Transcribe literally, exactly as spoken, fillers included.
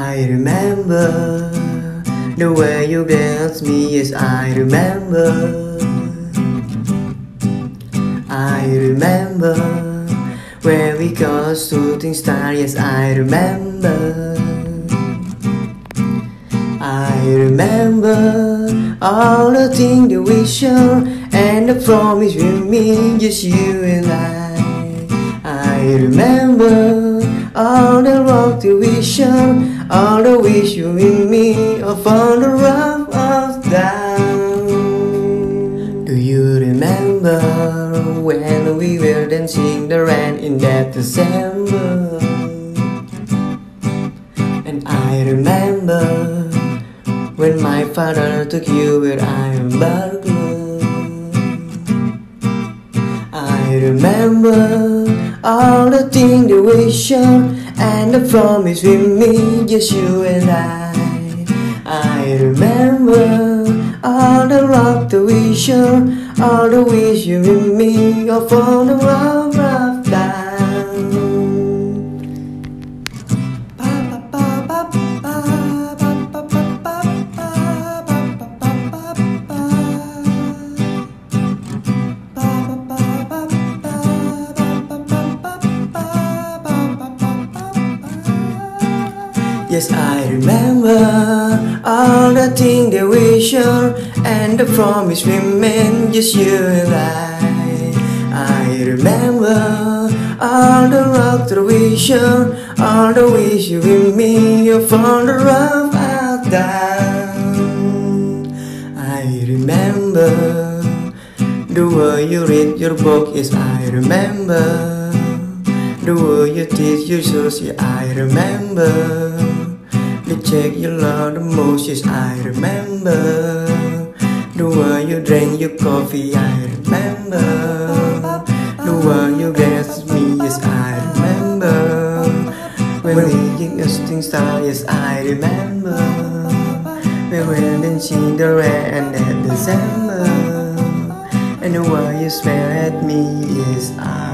I remember the way you blessed me. Yes, I remember. I remember when we got shooting star. Yes, I remember. I remember all the things that we share and the promise we made, just you and I. I remember all the rock that we share, all the wish you in me, upon the rough of down. Do you remember when we were dancing the rain in that December? And I remember when my father took you where I am burgled. I remember all the things that we shared and the promise we made, just you and I. I remember all the rock that we share, all the wish you and me, all for the rough, rough time. Yes, I remember all the things that we share and the promise we made, just you and I. I remember all the rock that we share, all the wish you and me, you're from the rough out down. I remember the way you read your book. Yes, I remember the way you teach your source. Yeah, I remember the check you love the most. Yes, I remember the way you drank your coffee. I remember the way you glanced me. Yes, I remember when we used to start. Yes, I remember we went and seen the rain that December, and the way you smiled at me. Yes, I